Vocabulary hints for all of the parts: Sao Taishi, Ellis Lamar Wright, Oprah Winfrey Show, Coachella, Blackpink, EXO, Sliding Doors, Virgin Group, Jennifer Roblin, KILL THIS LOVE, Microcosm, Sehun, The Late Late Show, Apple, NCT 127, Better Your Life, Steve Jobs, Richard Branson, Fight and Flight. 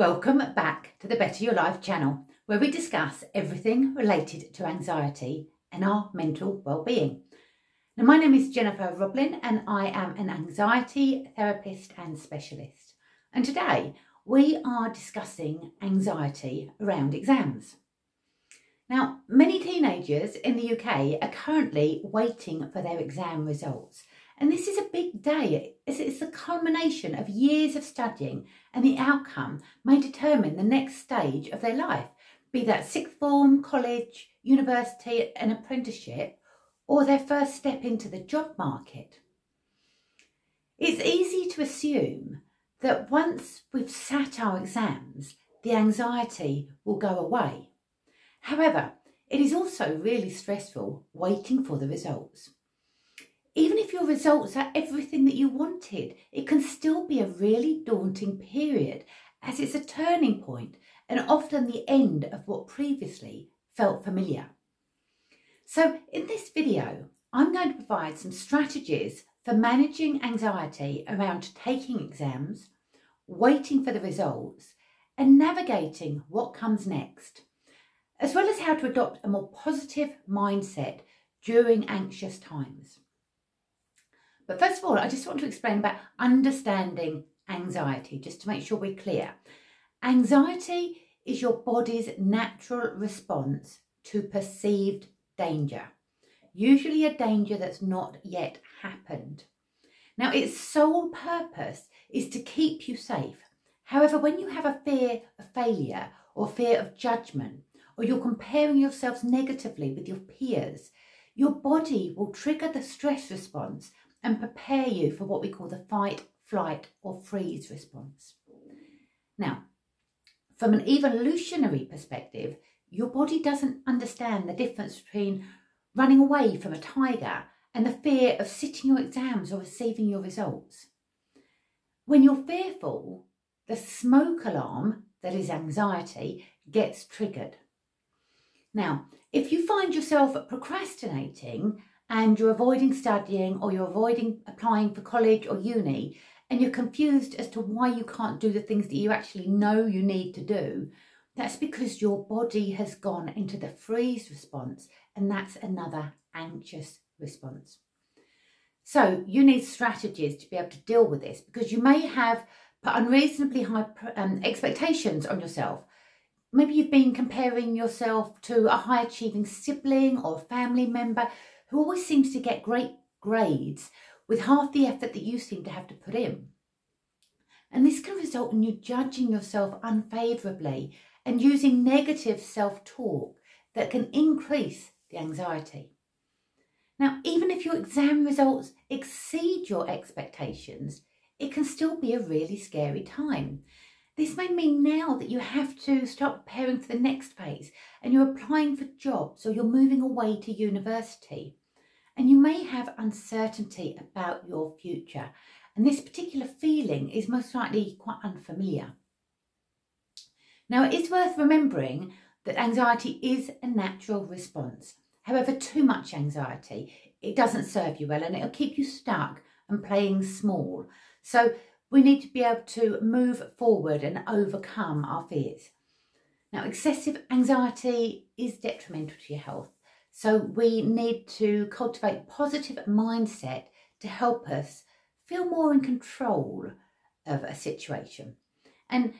Welcome back to the Better Your Life channel, where we discuss everything related to anxiety and our mental well-being. Now, my name is Jennifer Roblin and I am an anxiety therapist and specialist. And today we are discussing anxiety around exams. Now, many teenagers in the UK are currently waiting for their exam results. And this is a big day. It's the culmination of years of studying, and the outcome may determine the next stage of their life, be that sixth form, college, university, an apprenticeship, or their first step into the job market. It's easy to assume that once we've sat our exams, the anxiety will go away. However, it is also really stressful waiting for the results. Even if your results are everything that you wanted, it can still be a really daunting period, as it's a turning point and often the end of what previously felt familiar. So in this video, I'm going to provide some strategies for managing anxiety around taking exams, waiting for the results, and navigating what comes next, as well as how to adopt a more positive mindset during anxious times. But first of all, I just want to explain about understanding anxiety, just to make sure we're clear. Anxiety is your body's natural response to perceived danger, usually a danger that's not yet happened. Now, its sole purpose is to keep you safe. However, when you have a fear of failure or fear of judgment, or you're comparing yourselves negatively with your peers, your body will trigger the stress response and prepare you for what we call the fight, flight, or freeze response. Now, from an evolutionary perspective, your body doesn't understand the difference between running away from a tiger and the fear of sitting your exams or receiving your results. When you're fearful, the smoke alarm, that is anxiety, gets triggered. Now, if you find yourself procrastinating and you're avoiding studying, or you're avoiding applying for college or uni, and you're confused as to why you can't do the things that you actually know you need to do, that's because your body has gone into the freeze response, and that's another anxious response. So you need strategies to be able to deal with this, because you may have put unreasonably high expectations on yourself. Maybe you've been comparing yourself to a high achieving sibling or a family member who always seems to get great grades with half the effort that you seem to have to put in. And this can result in you judging yourself unfavourably and using negative self-talk that can increase the anxiety. Now, even if your exam results exceed your expectations, it can still be a really scary time. This may mean now that you have to start preparing for the next phase, and you're applying for jobs, or you're moving away to university, and you may have uncertainty about your future, and this particular feeling is most likely quite unfamiliar. Now, it is worth remembering that anxiety is a natural response. However, too much anxiety, it doesn't serve you well, and it'll keep you stuck and playing small. So we need to be able to move forward and overcome our fears. Now, excessive anxiety is detrimental to your health, so we need to cultivate positive mindset to help us feel more in control of a situation. And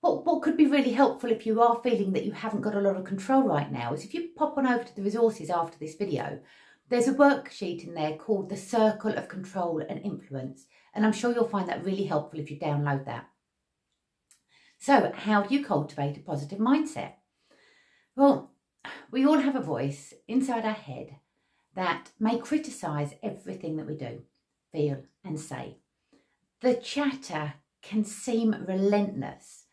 what could be really helpful if you are feeling that you haven't got a lot of control right now is if you pop on over to the resources after this video. There's a worksheet in there called the Circle of Control and Influence, and I'm sure you'll find that really helpful if you download that. So how do you cultivate a positive mindset? Well, we all have a voice inside our head that may criticise everything that we do, feel and say. The chatter can seem relentless.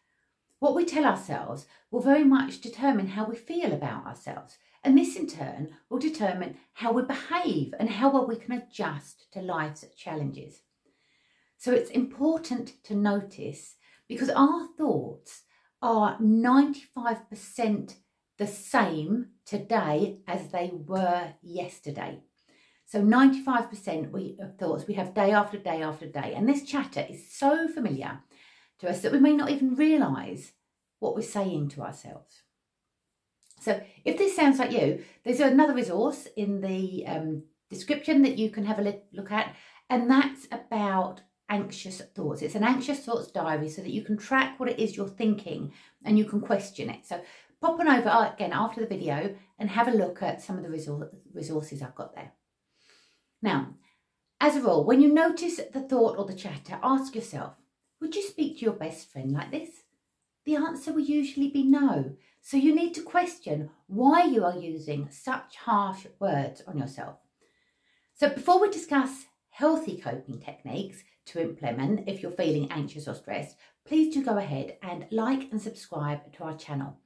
What we tell ourselves will very much determine how we feel about ourselves. And this in turn will determine how we behave and how well we can adjust to life's challenges. So it's important to notice, because our thoughts are 95% the same today as they were yesterday. So 95% of thoughts we have day after day after day. And this chatter is so familiar to us that we may not even realise what we're saying to ourselves. So if this sounds like you, there's another resource in the description that you can have a look at, and that's about anxious thoughts. It's an anxious thoughts diary so that you can track what it is you're thinking and you can question it. So pop on over again after the video and have a look at some of the resources I've got there. Now, as a rule, when you notice the thought or the chatter, ask yourself, would you speak to your best friend like this? The answer will usually be no. So you need to question why you are using such harsh words on yourself. So before we discuss healthy coping techniques to implement if you're feeling anxious or stressed, please do go ahead and like and subscribe to our channel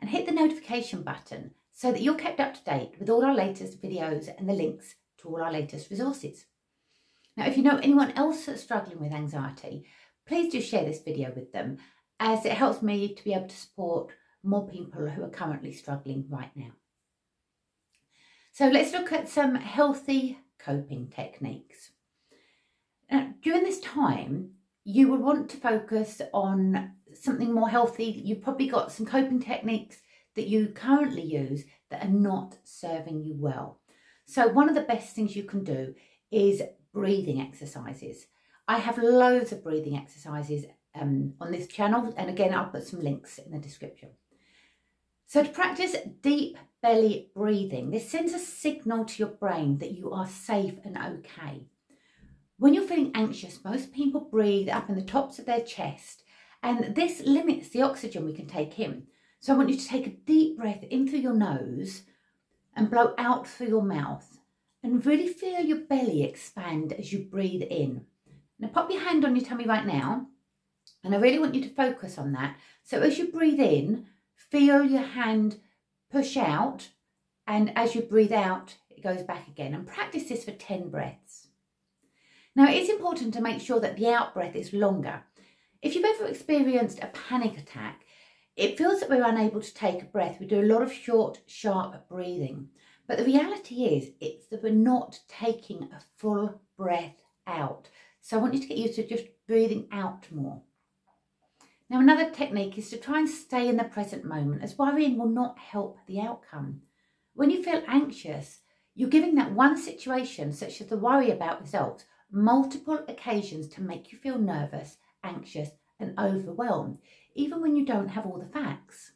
and hit the notification button so that you're kept up to date with all our latest videos and the links to all our latest resources. Now, if you know anyone else that's struggling with anxiety, please do share this video with them, as it helps me to be able to support more people who are currently struggling right now. So let's look at some healthy coping techniques. Now, during this time, you will want to focus on something more healthy. You've probably got some coping techniques that you currently use that are not serving you well. So one of the best things you can do is breathing exercises. I have loads of breathing exercises on this channel, and again I'll put some links in the description. So to practice deep belly breathing, this sends a signal to your brain that you are safe and okay. When you're feeling anxious, most people breathe up in the tops of their chest, and this limits the oxygen we can take in. So I want you to take a deep breath in through your nose and blow out through your mouth, and really feel your belly expand as you breathe in. Now pop your hand on your tummy right now, and I really want you to focus on that. So as you breathe in, feel your hand push out, and as you breathe out, it goes back again. And practice this for 10 breaths. Now, it's important to make sure that the out breath is longer. If you've ever experienced a panic attack, it feels that we're unable to take a breath. We do a lot of short, sharp breathing. But the reality is, it's that we're not taking a full breath out. So I want you to get used to just breathing out more. Now, another technique is to try and stay in the present moment, as worrying will not help the outcome. When you feel anxious, you're giving that one situation, such as the worry about results, multiple occasions to make you feel nervous, anxious and overwhelmed, even when you don't have all the facts.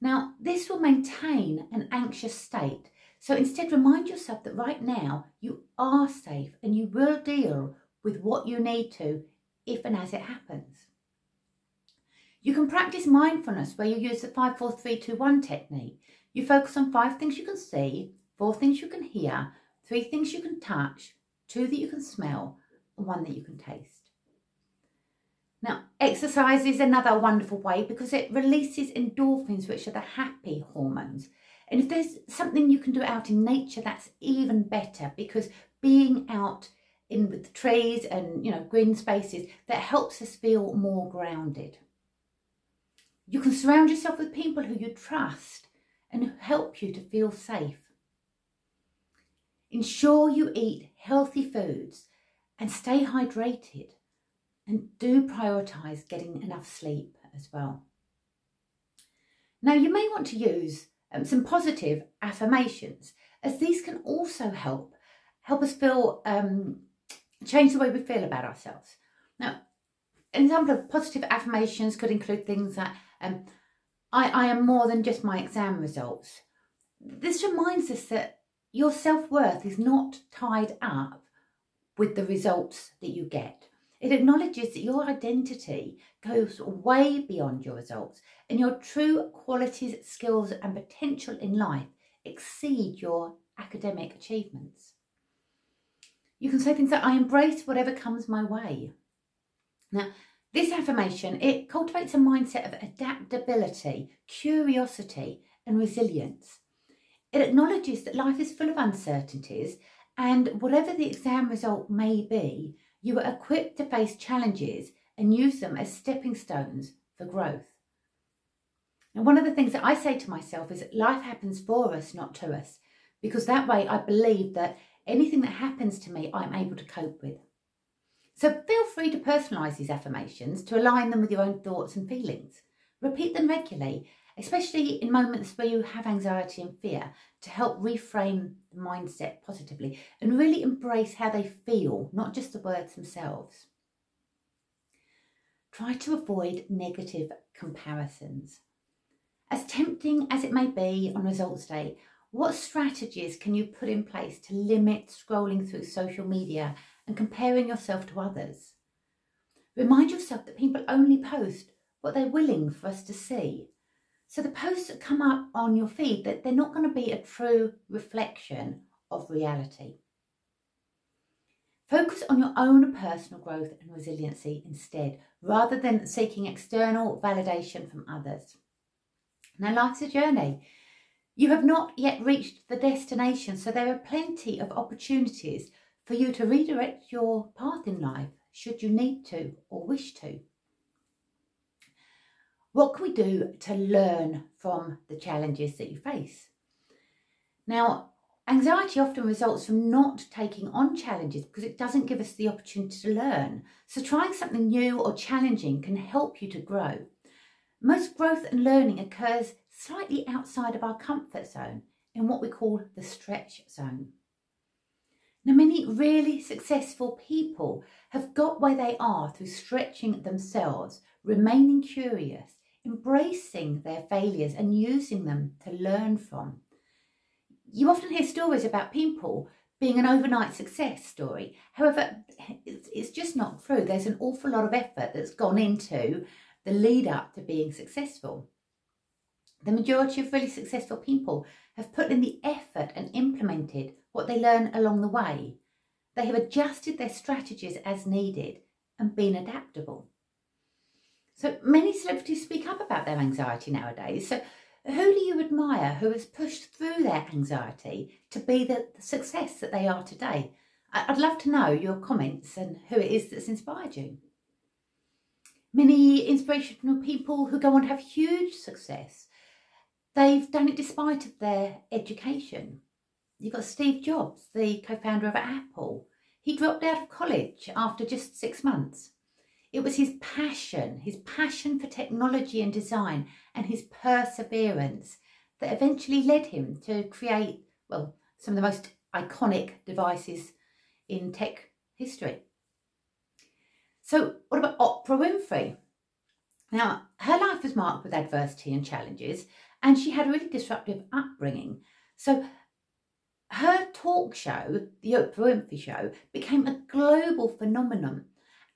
Now, this will maintain an anxious state. So instead, remind yourself that right now you are safe and you will deal with what you need to if and as it happens. You can practice mindfulness, where you use the 5-4-3-2-1 technique. You focus on 5 things you can see, 4 things you can hear, 3 things you can touch, 2 that you can smell, and 1 that you can taste. Now, exercise is another wonderful way, because it releases endorphins, which are the happy hormones. And if there's something you can do out in nature, that's even better, because being out in with the trees and, green spaces, that helps us feel more grounded. You can surround yourself with people who you trust and who help you to feel safe. Ensure you eat healthy foods and stay hydrated, and do prioritise getting enough sleep as well. Now, you may want to use some positive affirmations, as these can also help us feel, change the way we feel about ourselves. Now, an example of positive affirmations could include things like, I am more than just my exam results. This reminds us that your self-worth is not tied up with the results that you get. It acknowledges that your identity goes way beyond your results, and your true qualities, skills and potential in life exceed your academic achievements. You can say things like, I embrace whatever comes my way. Now, this affirmation, it cultivates a mindset of adaptability, curiosity and resilience. It acknowledges that life is full of uncertainties, and whatever the exam result may be, you are equipped to face challenges and use them as stepping stones for growth. And one of the things that I say to myself is, life happens for us, not to us, because that way I believe that anything that happens to me, I'm able to cope with. So feel free to personalise these affirmations to align them with your own thoughts and feelings. Repeat them regularly, especially in moments where you have anxiety and fear, to help reframe the mindset positively and really embrace how they feel, not just the words themselves. Try to avoid negative comparisons. As tempting as it may be on results day, what strategies can you put in place to limit scrolling through social media and comparing yourself to others? Remind yourself that people only post what they're willing for us to see. So the posts that come up on your feed, that they're not going to be a true reflection of reality. Focus on your own personal growth and resiliency instead, rather than seeking external validation from others. Now, life's a journey. You have not yet reached the destination, so there are plenty of opportunities for you to redirect your path in life, should you need to or wish to. What can we do to learn from the challenges that you face? Now, anxiety often results from not taking on challenges because it doesn't give us the opportunity to learn. So trying something new or challenging can help you to grow. Most growth and learning occurs slightly outside of our comfort zone, in what we call the stretch zone. Now, many really successful people have got where they are through stretching themselves, remaining curious, embracing their failures and using them to learn from. You often hear stories about people being an overnight success story. However, it's just not true. There's an awful lot of effort that's gone into the lead up to being successful. The majority of really successful people have put in the effort and implemented what they learn along the way. They have adjusted their strategies as needed and been adaptable. So many celebrities speak up about their anxiety nowadays. So who do you admire who has pushed through their anxiety to be the success that they are today? I'd love to know your comments and who it is that's inspired you. Many inspirational people who go on to have huge success, they've done it despite of their education. You've got Steve Jobs, the co-founder of Apple. He dropped out of college after just 6 months. It was his passion for technology and design, and his perseverance that eventually led him to create, well, some of the most iconic devices in tech history. So what about Oprah Winfrey? Now, her life was marked with adversity and challenges, and she had a really disruptive upbringing. So her talk show, The Oprah Winfrey Show, became a global phenomenon.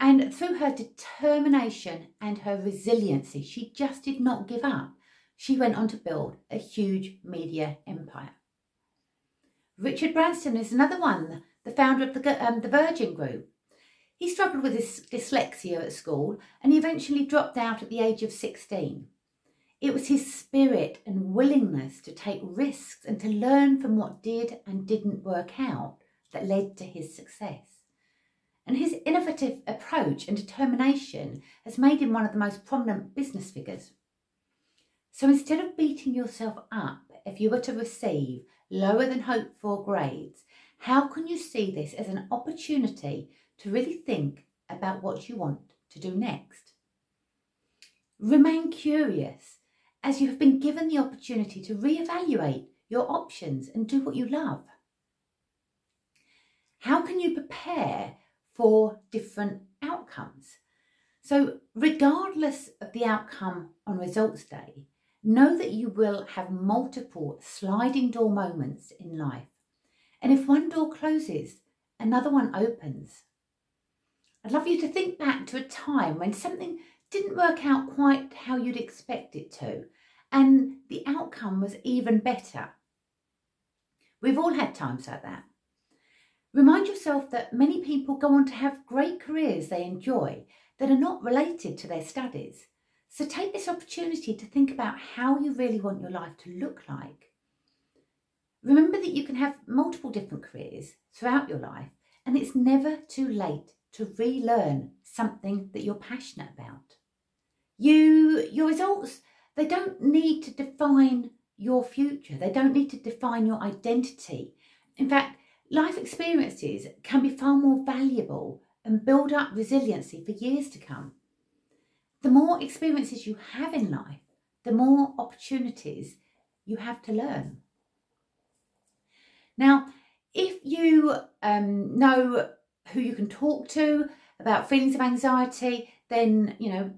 And through her determination and her resiliency, she just did not give up. She went on to build a huge media empire. Richard Branson is another one, the founder of the Virgin Group. He struggled with his dyslexia at school, and he eventually dropped out at the age of 16. It was his spirit and willingness to take risks and to learn from what did and didn't work out that led to his success. And his innovative approach and determination has made him one of the most prominent business figures. So instead of beating yourself up if you were to receive lower than hoped for grades, how can you see this as an opportunity to really think about what you want to do next? Remain curious, as you have been given the opportunity to reevaluate your options and do what you love. How can you prepare for different outcomes? So regardless of the outcome on results day, know that you will have multiple sliding door moments in life. And if one door closes, another one opens. I'd love you to think back to a time when something didn't work out quite how you'd expect it to, and the outcome was even better. We've all had times like that. Remind yourself that many people go on to have great careers they enjoy that are not related to their studies. So take this opportunity to think about how you really want your life to look like. Remember that you can have multiple different careers throughout your life, and it's never too late to relearn something that you're passionate about. Your results, they don't need to define your future. They don't need to define your identity. In fact, life experiences can be far more valuable and build up resiliency for years to come. The more experiences you have in life, the more opportunities you have to learn. Now, if you know who you can talk to about feelings of anxiety, then, you know,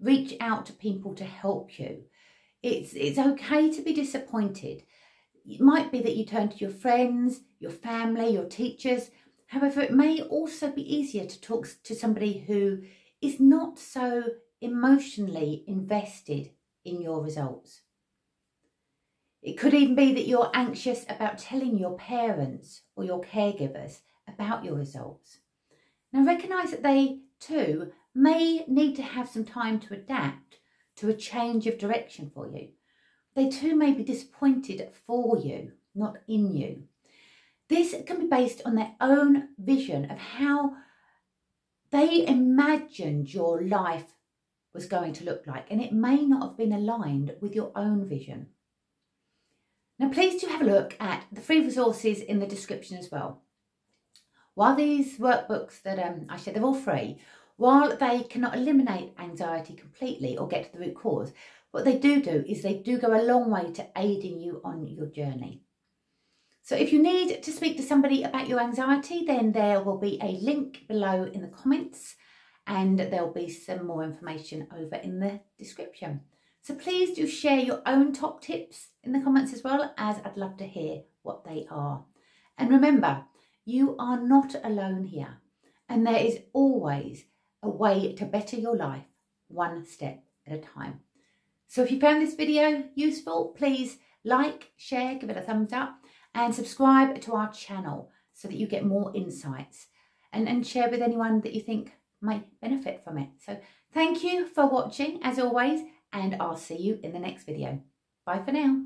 reach out to people to help you. It's okay to be disappointed. It might be that you turn to your friends, your family, your teachers. However, it may also be easier to talk to somebody who is not so emotionally invested in your results. It could even be that you're anxious about telling your parents or your caregivers about your results. Now, recognise that they too may need to have some time to adapt to a change of direction for you. They too may be disappointed for you, not in you. This can be based on their own vision of how they imagined your life was going to look like, and it may not have been aligned with your own vision. Now, please do have a look at the free resources in the description as well. While these workbooks that I shared, they're all free, while they cannot eliminate anxiety completely or get to the root cause, what they do is they do go a long way to aiding you on your journey. So if you need to speak to somebody about your anxiety, then there will be a link below in the comments, and there'll be some more information over in the description. So please do share your own top tips in the comments as well, as I'd love to hear what they are. And remember, you are not alone here, and there is always a way to better your life, one step at a time. So if you found this video useful, please like, share, give it a thumbs up, and subscribe to our channel so that you get more insights, and share with anyone that you think might benefit from it. So thank you for watching as always, and I'll see you in the next video. Bye for now.